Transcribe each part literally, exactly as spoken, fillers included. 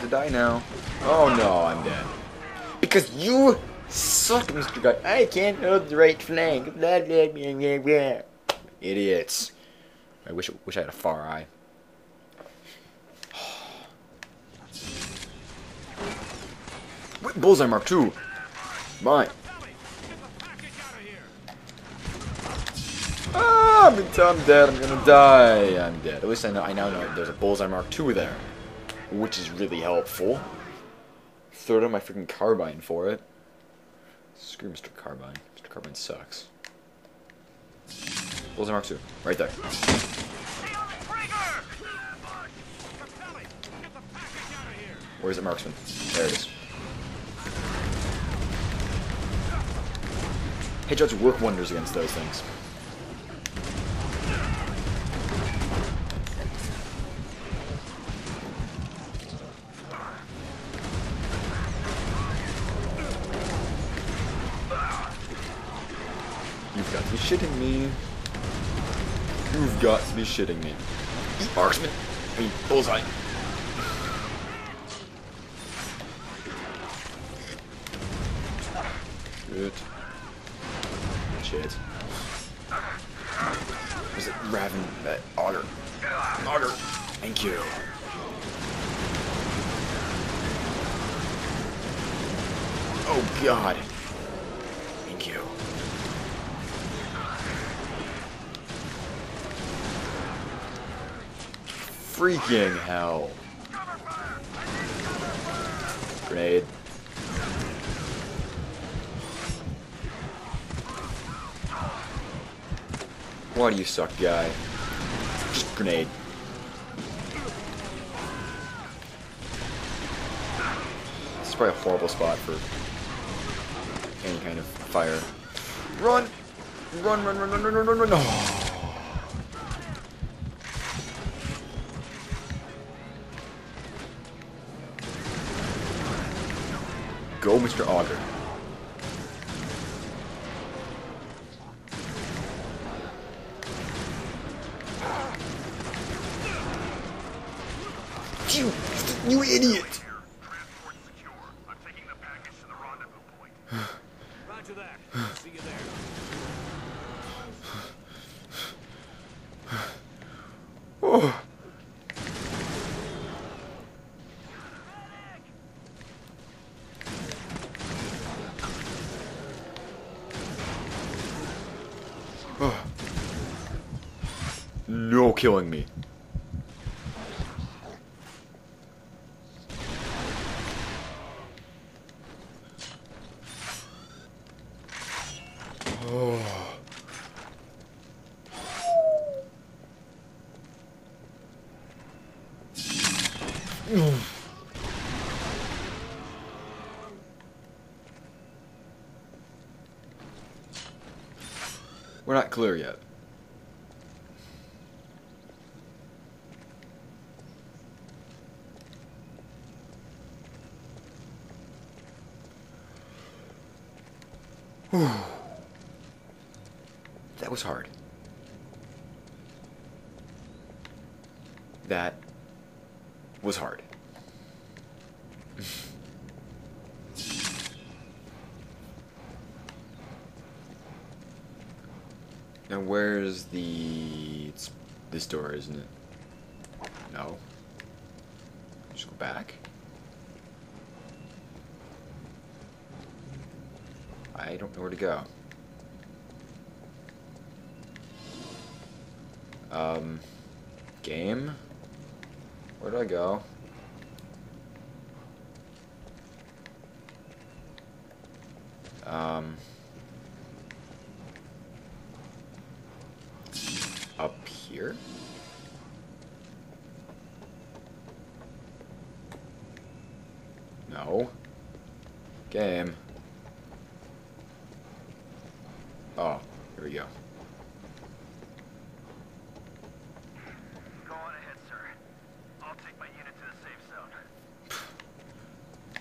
to die now. Oh no, I'm dead. Because you suck, Mister Guy. I can't hold the right flank. Blah, blah, blah, blah, blah. Idiots. I wish, wish I had a far eye. Bullseye Mark two. Mine. Ah, I'm dead. I'm gonna die. I'm dead. At least I know. I now know there's a Bullseye Mark two there, which is really helpful. Throw down my freaking carbine for it. Screw Mister Carbine. Mister Carbine sucks. Bullseye Mark two, right there. Where's the marksman? There it is. Headshots work wonders against those things. You've got to be shitting me. You've got to be shitting me. Eat marksman. I mean, bullseye. Good. Shit. Was it Raven? That Otter. Otter. Thank you. Oh God. Thank you. Freaking hell. Grenade. Why do you suck, guy? Just grenade. This is probably a horrible spot for any kind of fire. Run! Run, run, run, run, run, run, run, run! No! Go, Mister Auger. You, you idiot! Transport secure. I'm taking the package to the rendezvous point. Roger that. See you there. Oh. Oh. No killing me. We're not clear yet. Whew. That was hard. That was hard. Now where's the... It's this door, isn't it? No. Just go back. I don't know where to go. Um... Game? Where do I go? Um... Up here? No. Game. Oh, here we go. Go on ahead, sir. I'll take my unit to the safe zone.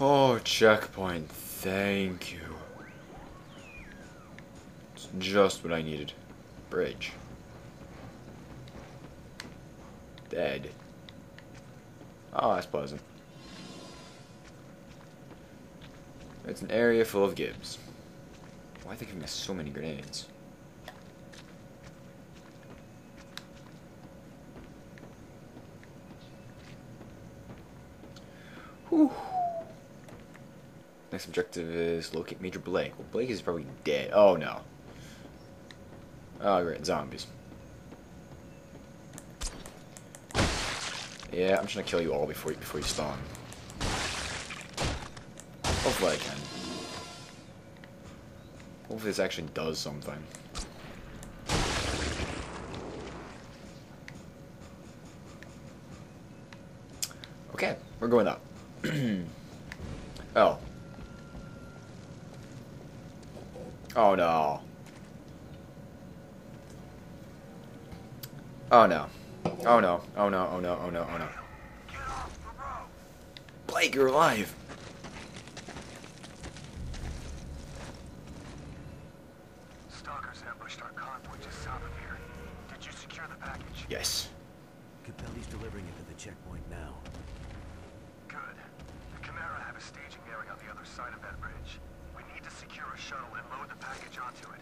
Oh, checkpoint. Thank you. It's just what I needed. Bridge. Dead. Oh, that's pleasant. It's an area full of Gibbs. Why are they giving us so many grenades? Whew. Next objective is locate Major Blake. Well, Blake is probably dead. Oh, no. Oh, great. Zombies. Yeah, I'm just gonna kill you all before you, before you spawn. Hopefully I can. Hopefully this actually does something. Okay, we're going up. Oh. Oh no. Oh no. Oh no. Oh no. Oh no. Oh no. Oh no. Blake, you're alive. Stalkers ambushed our convoy just south of here. Did you secure the package? Yes. Capelli's delivering it to the checkpoint now. Good. The Chimera have a staging area on the other side of that bridge. We need to secure a shuttle and load the package onto it.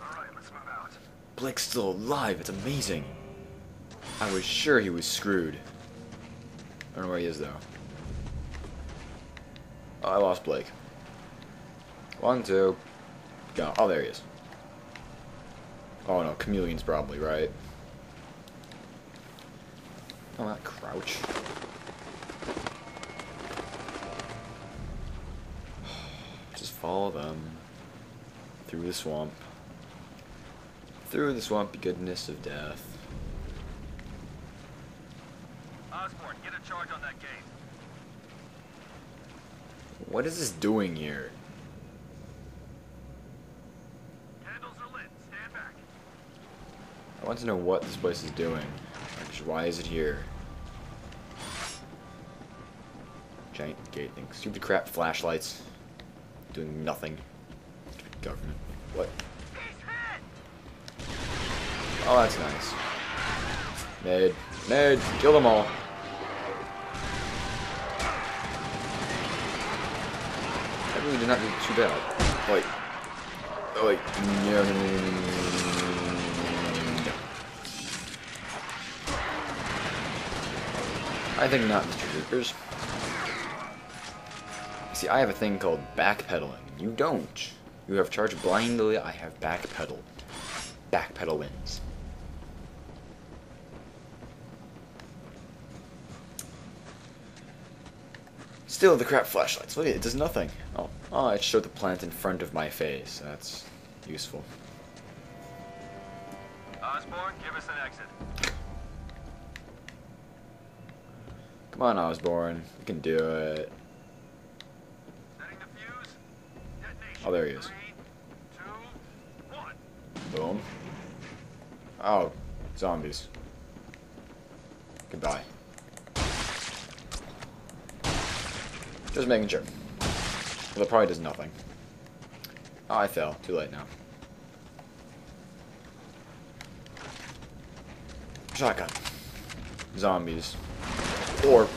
All right, let's move out. Blake's still alive. It's amazing. I was sure he was screwed. I don't know where he is, though. Oh, I lost Blake. One, two, go. Oh, there he is. Oh, no. Chameleon's probably, right? Oh, that crouch. Just follow them through the swamp. Through the swampy goodness of death. Osborne, get a charge on that gate. What is this doing here? Candles are lit. Stand back. I want to know what this place is doing. Like, why is it here? Giant gate thing. Stupid crap flashlights. Doing nothing. Stupid government. What? Oh, that's nice. Ned. Ned. Kill them all. That really did not do too bad. Like. Like. No, no, no, no, no. I think not, Mister Troopers. See, I have a thing called backpedaling. You don't. You have charged blindly. I have backpedal. Backpedal wins. Still, the crap flashlights. Look at it, it does nothing. Oh, oh, it showed the plant in front of my face. That's useful. Osborne, give us an exit. Come on, Osborne. You can do it. Setting the fuse. Detonation. Oh, there he is. Three, two, one. Boom. Oh, zombies. Goodbye. Just making sure. Well, it probably does nothing. Oh, I fell. Too late now. Shotgun. Zombies. Or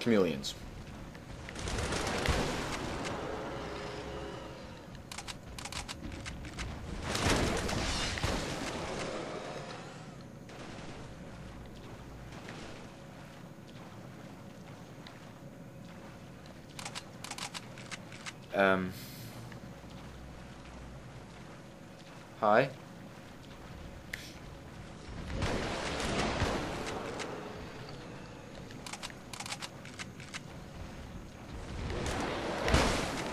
chameleons. Um. Hi.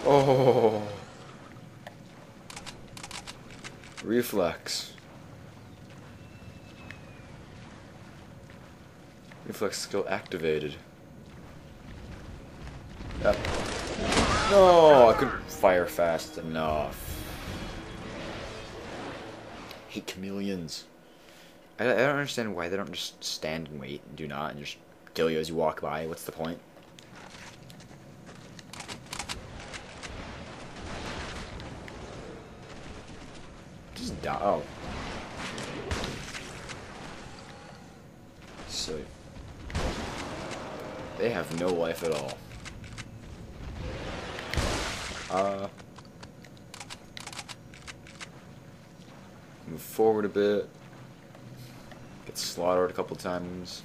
Oh. Reflex. Reflex skill activated. Yep. No, I couldn't fire fast enough. I hate chameleons. I, I don't understand why they don't just stand and wait and do not and just kill you as you walk by. What's the point? Just die. Oh. so they have no life at all. Uh, move forward a bit. Get slaughtered a couple times.